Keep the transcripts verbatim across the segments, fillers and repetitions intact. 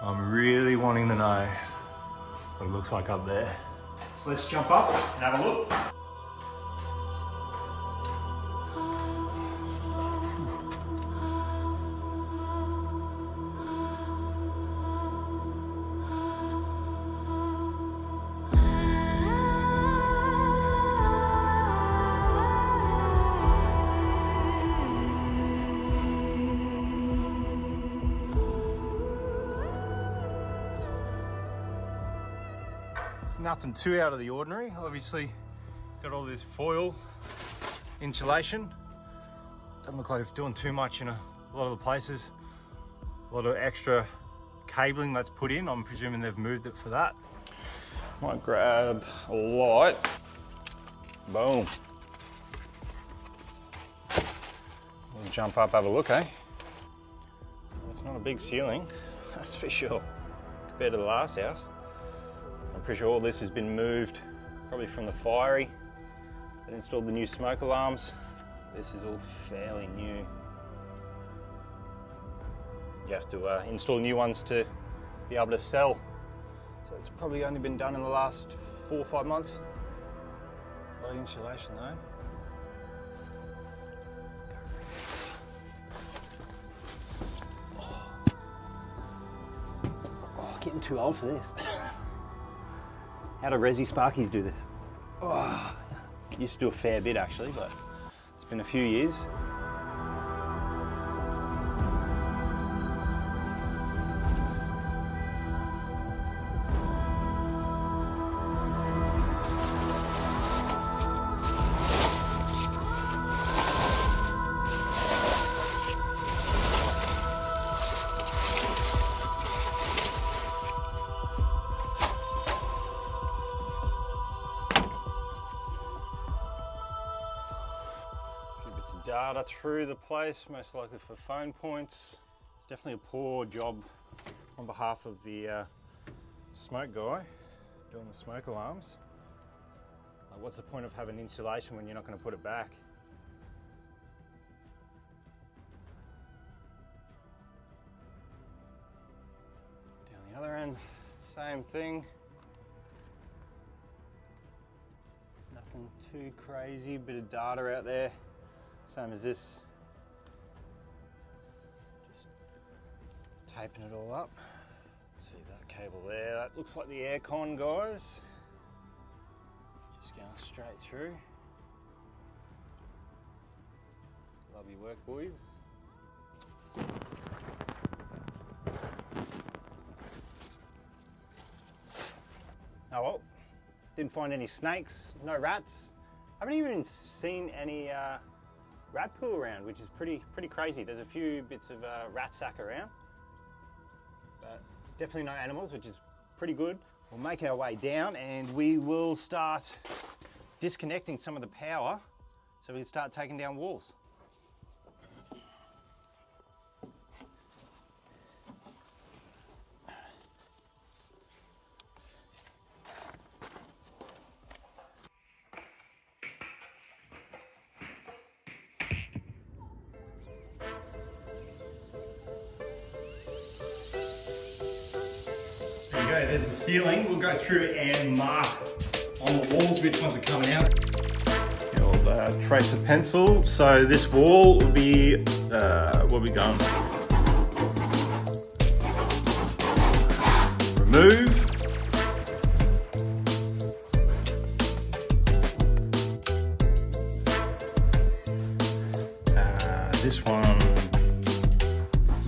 I'm really wanting to know what it looks like up there. So let's jump up and have a look. Nothing too out of the ordinary. Obviously got all this foil insulation. Doesn't look like it's doing too much in a, a lot of the places. A lot of extra cabling that's put in. I'm presuming they've moved it for that. Might grab a light. Boom. We'll jump up, have a look, eh? It's not a big ceiling, that's for sure, compared to the last house. I'm pretty sure all this has been moved, probably from the fiery that installed the new smoke alarms. This is all fairly new. You have to uh, install new ones to be able to sell. So it's probably only been done in the last four or five months. A lot of insulation though. Oh, oh getting too old for this. How do Resi Sparkies do this? Oh, used to do a fair bit actually, but it's been a few years. Data through the place, most likely for phone points. It's definitely a poor job on behalf of the uh, smoke guy doing the smoke alarms. Like, what's the point of having insulation when you're not going to put it back? Down the other end, same thing. Nothing too crazy, bit of data out there. Same as this, just taping it all up. See that cable there, that looks like the aircon, guys. Just going straight through. Love your work, boys. Oh well, didn't find any snakes, no rats. I haven't even seen any uh, rat poo around, which is pretty pretty crazy. There's a few bits of uh, rat sack around, but definitely no animals, which is pretty good. We'll make our way down and we will start disconnecting some of the power so we can start taking down walls. There's the ceiling. We'll go through and mark on the walls which ones are coming out. The old uh, tracer pencil. So this wall will be uh, where we going? Remove. Uh, this one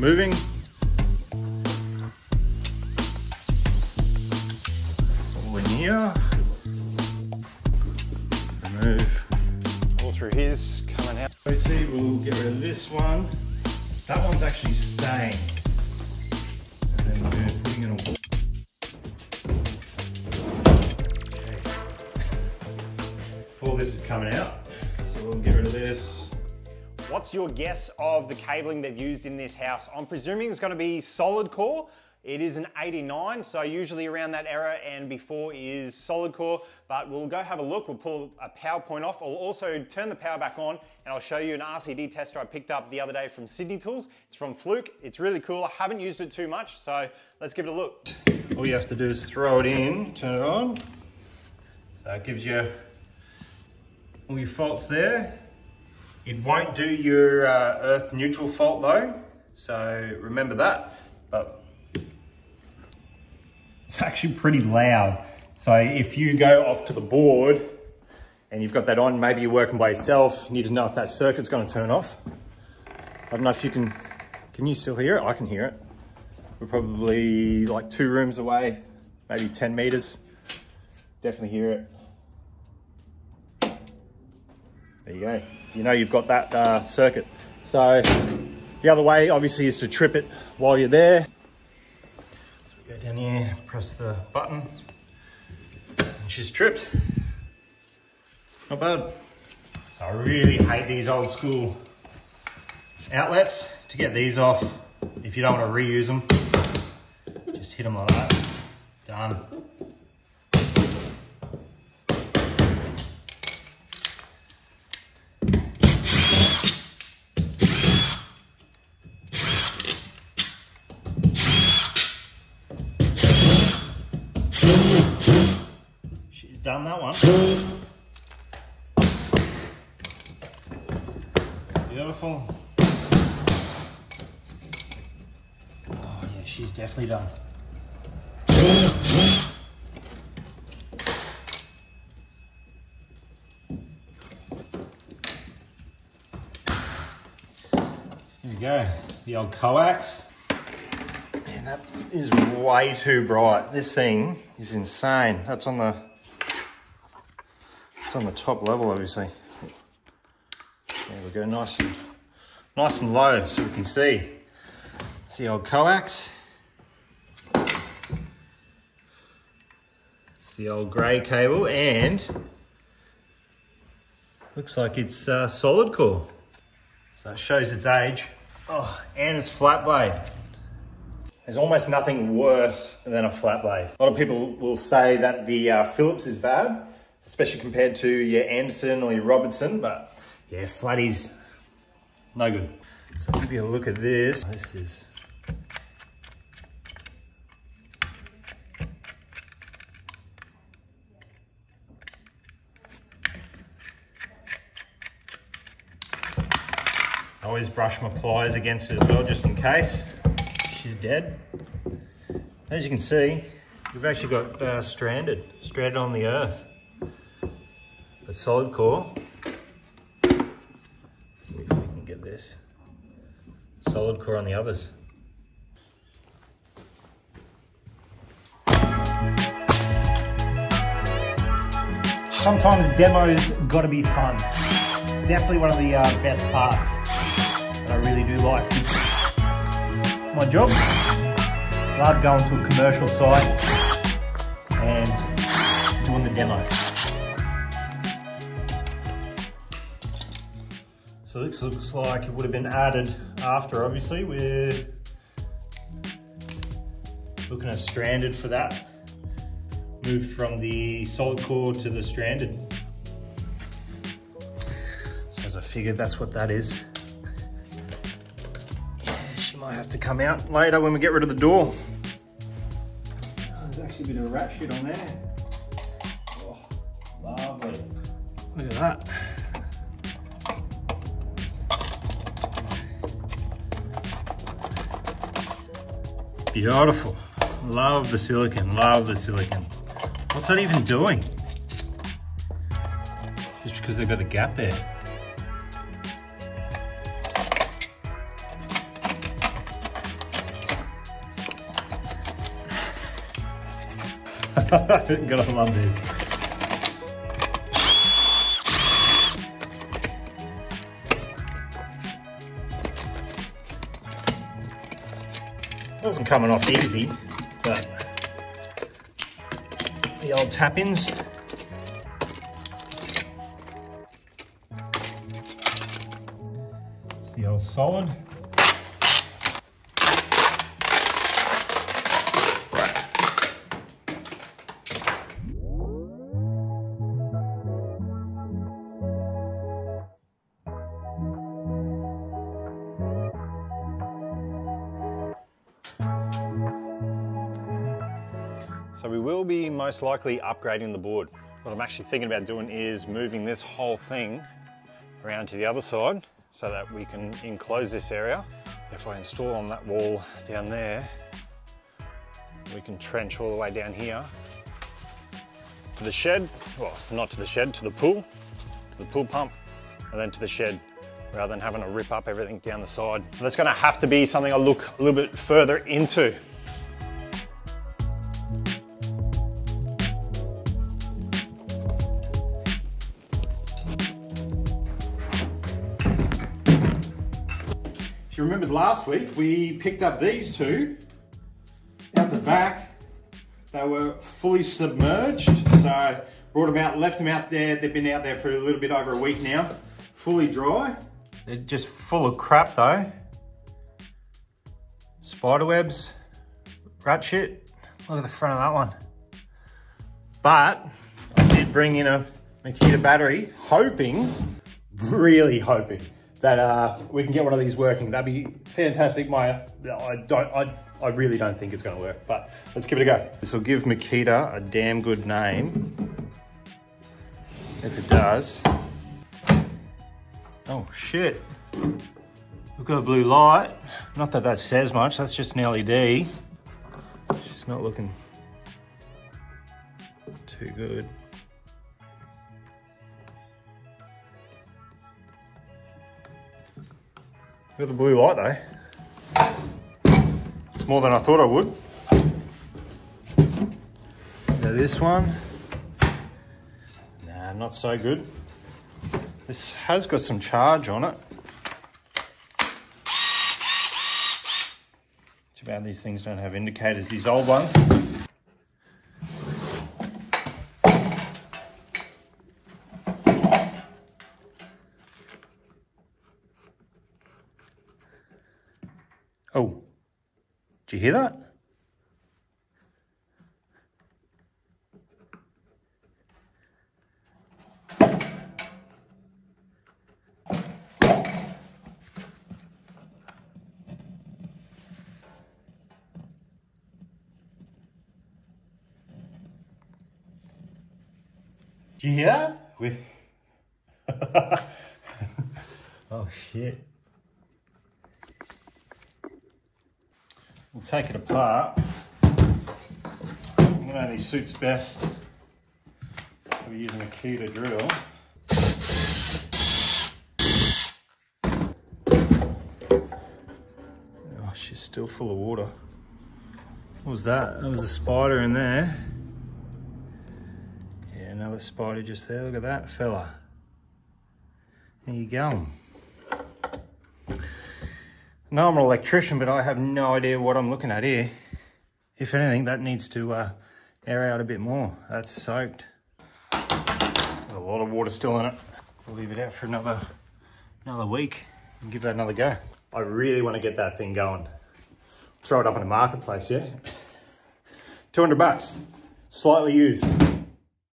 moving. Here. Remove all through his coming out. Obviously, we'll get rid of this one. That one's actually staying. And then we're putting it on. All this is coming out, so we'll get rid of this. What's your guess of the cabling they've used in this house? I'm presuming it's going to be solid core. It is an eighty-nine, so usually around that error, and before is solid core, but we'll go have a look. We'll pull a power point off. I'll also turn the power back on and I'll show you an R C D tester I picked up the other day from Sydney Tools. It's from Fluke. It's really cool. I haven't used it too much, so let's give it a look. All you have to do is throw it in, turn it on. So it gives you all your faults there. It won't do your uh, earth neutral fault though, so remember that. But it's actually pretty loud. So if you go off to the board and you've got that on, maybe you're working by yourself, you need to know if that circuit's going to turn off. I don't know if you can, can you still hear it? I can hear it. We're probably like two rooms away, maybe ten meters. Definitely hear it. There you go. You know you've got that uh, circuit. So the other way obviously is to trip it while you're there. Go down here, press the button, and she's tripped. Not bad. So I really hate these old school outlets. To get these off, if you don't want to reuse them, just hit them like that. Done. Done that one. Beautiful. Oh yeah, she's definitely done. Here we go. The old coax. Man, that is way too bright. This thing is insane. That's on the It's on the top level, obviously. There we go, nice and nice and low, so we can see. It's the old coax. It's the old grey cable, and looks like it's uh, solid core, so it shows its age. Oh, and it's flat blade. There's almost nothing worse than a flat blade. A lot of people will say that the uh, Phillips is bad, especially compared to your Anderson or your Robertson, but yeah, flatties, no good. So I'll give you a look at this. This is... I always brush my pliers against it as well, just in case. She's dead. As you can see, we've actually got uh, stranded, stranded on the earth. A solid core. Let's see if we can get this. Solid core on the others. Sometimes demos gotta be fun. It's definitely one of the uh, best parts that I really do like. My job, I love going to a commercial site and doing the demo. So this looks like it would have been added after, obviously. We're looking at stranded for that. Moved from the solid core to the stranded. So as I figured, that's what that is. Yeah, she might have to come out later when we get rid of the door. Oh, there's actually a bit of rat shit on there. Oh, lovely. Look at that. Beautiful. Love the silicon, love the silicon. What's that even doing? Just because they've got the gap there. Gotta love this. Wasn't coming off easy, but the old tap-ins. It's the old solid. So we will be most likely upgrading the board. What I'm actually thinking about doing is moving this whole thing around to the other side so that we can enclose this area. If I install on that wall down there, we can trench all the way down here to the shed, well, not to the shed, to the pool, to the pool pump, and then to the shed, rather than having to rip up everything down the side. And that's gonna have to be something I look a little bit further into. If you remembered last week, we picked up these two at the back. They were fully submerged, so brought them out, left them out there. They've been out there for a little bit over a week now, fully dry. They're just full of crap though. Spiderwebs, rat shit. Look at the front of that one. But I did bring in a Makita battery, hoping, really hoping that uh, we can get one of these working. That'd be fantastic. My, I don't, I, I really don't think it's gonna work, but let's give it a go. This will give Makita a damn good name, if it does. Oh shit, we've got a blue light. Not that that says much, that's just an L E D. She's not looking too good. Look at the blue light though. It's more than I thought I would. Now this one, nah, not so good. This has got some charge on it. Too bad these things don't have indicators, these old ones. Oh, did you hear that? Did you hear that? We... Oh shit. We'll take it apart. It only suits best if we're using a Makita drill. Oh, she's still full of water. What was that? That was a spider in there. Yeah, another spider just there. Look at that fella. There you go. No, I'm an electrician, but I have no idea what I'm looking at here. If anything, that needs to uh, air out a bit more. That's soaked. There's a lot of water still in it. We'll leave it out for another, another week and give that another go. I really want to get that thing going. Throw it up in the marketplace, yeah? two hundred bucks, slightly used.